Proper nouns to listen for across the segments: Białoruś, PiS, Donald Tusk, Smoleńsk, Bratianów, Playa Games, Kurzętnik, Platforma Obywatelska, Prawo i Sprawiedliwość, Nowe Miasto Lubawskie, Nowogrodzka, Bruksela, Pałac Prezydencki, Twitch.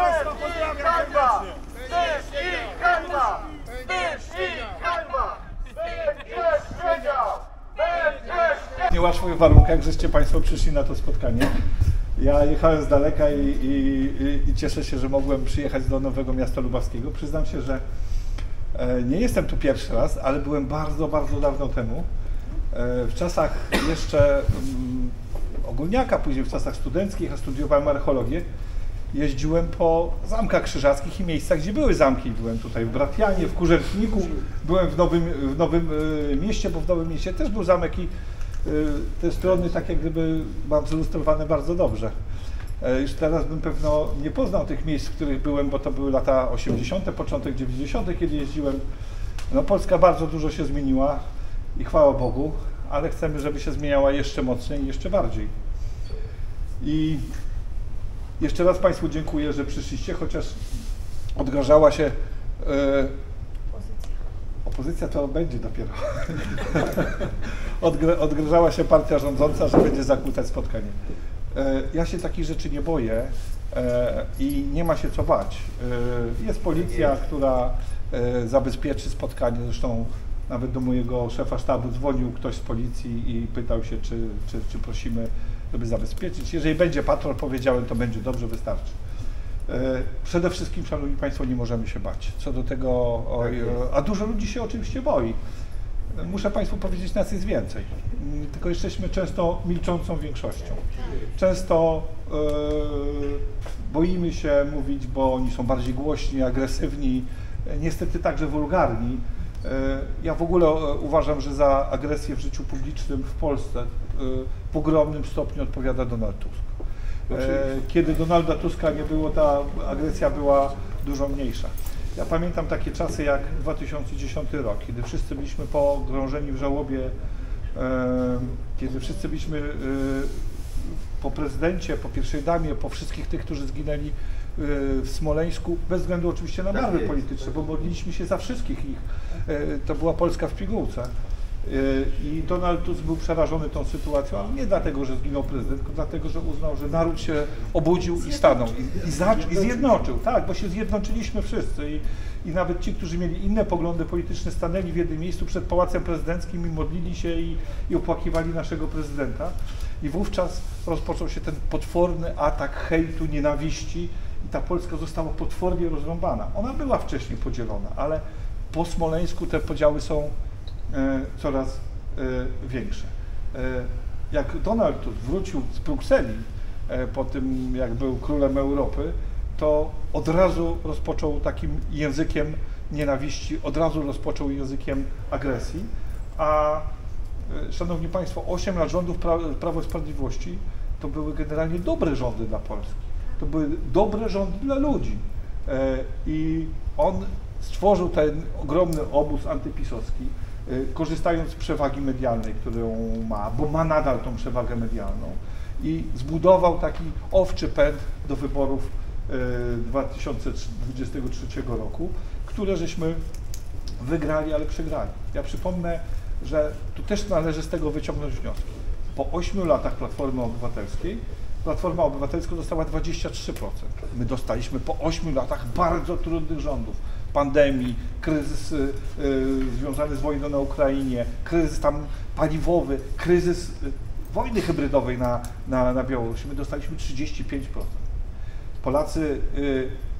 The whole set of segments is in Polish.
państwa pozdrawiam serdecznie. Wstyd i hańba! Wstyd i hańba! Będziesz wiedział! Będziesz... W niełatwych warunkach żeście państwo przyszli na to spotkanie. Ja jechałem z daleka i cieszę się, że mogłem przyjechać do Nowego Miasta Lubawskiego. Przyznam się, że nie jestem tu pierwszy raz, ale byłem bardzo, bardzo dawno temu. W czasach jeszcze ogólniaka, później w czasach studenckich, a studiowałem archeologię, jeździłem po zamkach krzyżackich i miejscach, gdzie były zamki. Byłem tutaj w Bratianie, w Kurzętniku, byłem w Nowym Mieście, bo w Nowym Mieście też był zamek i te strony tak jak gdyby mam zilustrowane bardzo dobrze. Już teraz bym pewno nie poznał tych miejsc, w których byłem, bo to były lata 80., początek 90., kiedy jeździłem. No, Polska bardzo dużo się zmieniła i chwała Bogu, ale chcemy, żeby się zmieniała jeszcze mocniej i jeszcze bardziej. I jeszcze raz państwu dziękuję, że przyszliście, chociaż odgrażała się opozycja to będzie dopiero. Odgrażała się partia rządząca, że będzie zakłócać spotkanie. Ja się takich rzeczy nie boję i nie ma się co bać. Jest policja, która zabezpieczy spotkanie. Zresztą nawet do mojego szefa sztabu dzwonił ktoś z policji i pytał się, czy prosimy, żeby zabezpieczyć. Jeżeli będzie patrol, powiedziałem, to będzie dobrze, wystarczy. Przede wszystkim, szanowni państwo, nie możemy się bać. Co do tego, a dużo ludzi się oczywiście boi. Muszę państwu powiedzieć, nas jest więcej. Tylko jesteśmy często milczącą większością. Często boimy się mówić, bo oni są bardziej głośni, agresywni, niestety także wulgarni. Ja w ogóle uważam, że za agresję w życiu publicznym w Polsce w ogromnym stopniu odpowiada Donald Tusk. Kiedy Donalda Tuska nie było, ta agresja była dużo mniejsza. Ja pamiętam takie czasy jak 2010 rok, kiedy wszyscy byliśmy pogrążeni w żałobie, kiedy wszyscy byliśmy po prezydencie, po pierwszej damie, po wszystkich tych, którzy zginęli w Smoleńsku, bez względu oczywiście na barwy polityczne, bo modliliśmy się za wszystkich ich. To była Polska w pigułce. I Donald Tusk był przerażony tą sytuacją, ale nie dlatego, że zginął prezydent, tylko dlatego, że uznał, że naród się obudził i stanął, i zjednoczył, tak, bo się zjednoczyliśmy wszyscy i nawet ci, którzy mieli inne poglądy polityczne, stanęli w jednym miejscu przed Pałacem Prezydenckim i modlili się i opłakiwali naszego prezydenta. I wówczas rozpoczął się ten potworny atak hejtu, nienawiści i ta Polska została potwornie rozrąbana. Ona była wcześniej podzielona, ale po Smoleńsku te podziały są coraz większe. Jak Donald Tusk wrócił z Brukseli po tym, jak był królem Europy, to od razu rozpoczął takim językiem nienawiści, od razu rozpoczął językiem agresji, a szanowni państwo, 8 lat rządów Prawa i Sprawiedliwości to były generalnie dobre rządy dla Polski. To były dobre rządy dla ludzi i on stworzył ten ogromny obóz antypisowski, korzystając z przewagi medialnej, którą ma, bo ma nadal tą przewagę medialną i zbudował taki owczy pęd do wyborów 2023 roku, które żeśmy wygrali, ale przegrali. Ja przypomnę, że tu też należy z tego wyciągnąć wnioski. Po 8 latach Platformy Obywatelskiej Platforma Obywatelska dostała 23%. My dostaliśmy po 8 latach bardzo trudnych rządów. Pandemii, kryzys związany z wojną na Ukrainie, kryzys tam paliwowy, kryzys wojny hybrydowej na Białorusi. My dostaliśmy 35%. Polacy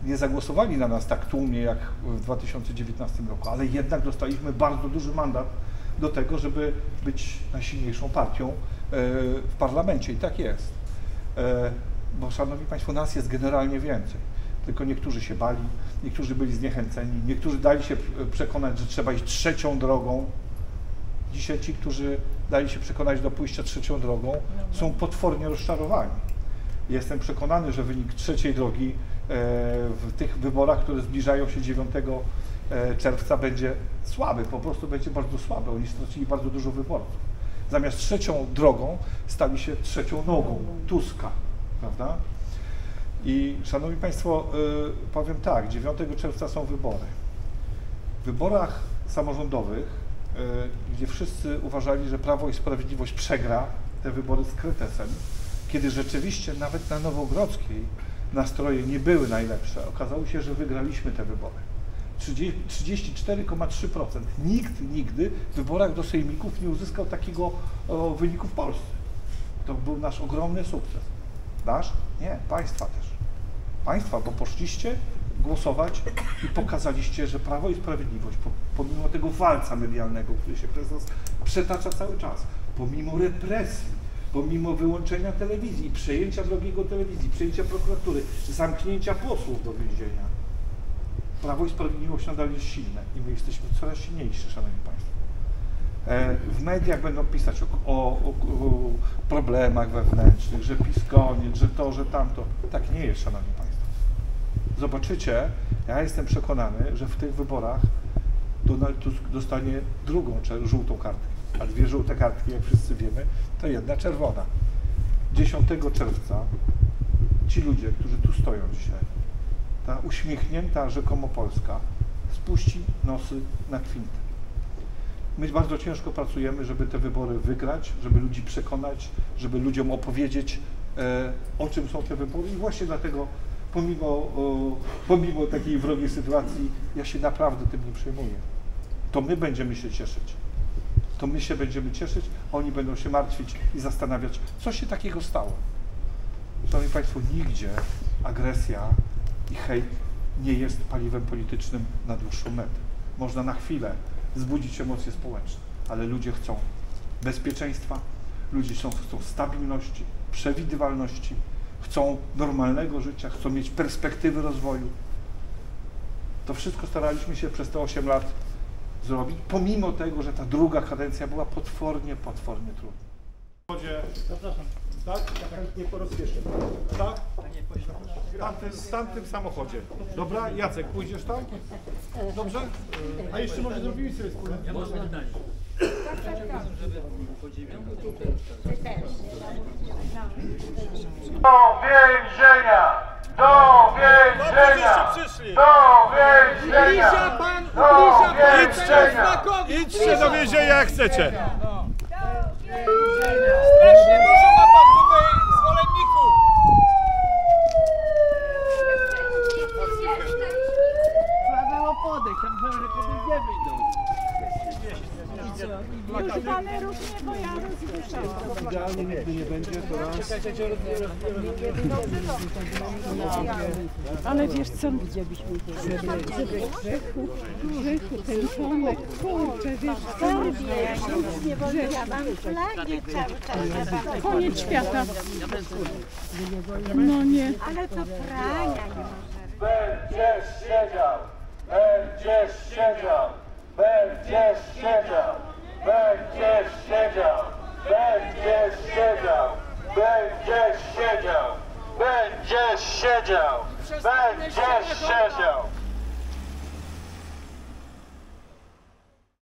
nie zagłosowali na nas tak tłumnie jak w 2019 roku, ale jednak dostaliśmy bardzo duży mandat do tego, żeby być najsilniejszą partią w parlamencie. I tak jest. Bo szanowni państwo, nas jest generalnie więcej. Tylko niektórzy się bali, niektórzy byli zniechęceni, niektórzy dali się przekonać, że trzeba iść trzecią drogą. Dzisiaj ci, którzy dali się przekonać do pójścia trzecią drogą, są potwornie rozczarowani. Jestem przekonany, że wynik trzeciej drogi w tych wyborach, które zbliżają się 9 czerwca, będzie słaby, po prostu będzie bardzo słaby. Oni stracili bardzo dużo wyborów. Zamiast trzecią drogą stali się trzecią nogą Tuska, prawda? I szanowni państwo, powiem tak, 9 czerwca są wybory. W wyborach samorządowych, gdzie wszyscy uważali, że Prawo i Sprawiedliwość przegra te wybory z kretesem, kiedy rzeczywiście nawet na Nowogrodzkiej nastroje nie były najlepsze, okazało się, że wygraliśmy te wybory. 34,3%. Nikt nigdy w wyborach do sejmików nie uzyskał takiego wyniku w Polsce. To był nasz ogromny sukces. Nasz? Nie, państwa też. Państwa, bo poszliście głosować i pokazaliście, że Prawo i Sprawiedliwość, pomimo tego walca medialnego, który się przez nas przetacza cały czas, pomimo represji, pomimo wyłączenia telewizji, przejęcia drogiego telewizji, przejęcia prokuratury, zamknięcia posłów do więzienia, Prawo i Sprawiedliwość nadal jest silne i my jesteśmy coraz silniejsi, szanowni państwo. W mediach będą pisać o problemach wewnętrznych, że PiS koniec, że to, że tamto. Tak nie jest, szanowni państwo. Zobaczycie, ja jestem przekonany, że w tych wyborach Donald Tusk dostanie drugą żółtą kartkę, a dwie żółte kartki, jak wszyscy wiemy, to jedna czerwona. 10 czerwca ci ludzie, którzy tu stoją dzisiaj, ta uśmiechnięta rzekomo Polska spuści nosy na kwintę. My bardzo ciężko pracujemy, żeby te wybory wygrać, żeby ludzi przekonać, żeby ludziom opowiedzieć, o czym są te wybory i właśnie dlatego pomimo takiej wrogiej sytuacji ja się naprawdę tym nie przejmuję. To my będziemy się cieszyć. To my się będziemy cieszyć, oni będą się martwić i zastanawiać, co się takiego stało. Szanowni państwo, nigdzie agresja i hejt nie jest paliwem politycznym na dłuższą metę. Można na chwilę wzbudzić emocje społeczne, ale ludzie chcą bezpieczeństwa, ludzie chcą stabilności, przewidywalności, chcą normalnego życia, chcą mieć perspektywy rozwoju. To wszystko staraliśmy się przez te 8 lat zrobić, pomimo tego, że ta druga kadencja była potwornie trudna. Zapraszam. Tak? Ja chętnie porozpieszę. Tak? W tamtym samochodzie. Dobra? Jacek, pójdziesz tam? Dobrze? A jeszcze może zrobimy sobie wspólne. Ja mam pytanie. Do więzienia! Do więzienia! Do więzienia! Do więzienia! Idźcie do więzienia jak chcecie! Strasznie dużo ma pan tutaj zwolenników. Prawo podejść, tam że podejdziemy do. Już mamy różnie, bo ja rozliczam. Idealnie nigdy nie będzie, to raz. Ale wiesz co, widzieliśmy zebrek, Grzech, utęczonek, kurczę, wiesz co? Ja mam flagi cały czas. Koniec świata. No nie. Ale to prania nie może. Będziesz siedział, będziesz siedział, będziesz siedział, będziesz siedział, będziesz siedział, będziesz siedział, będziesz siedział, będziesz siedział.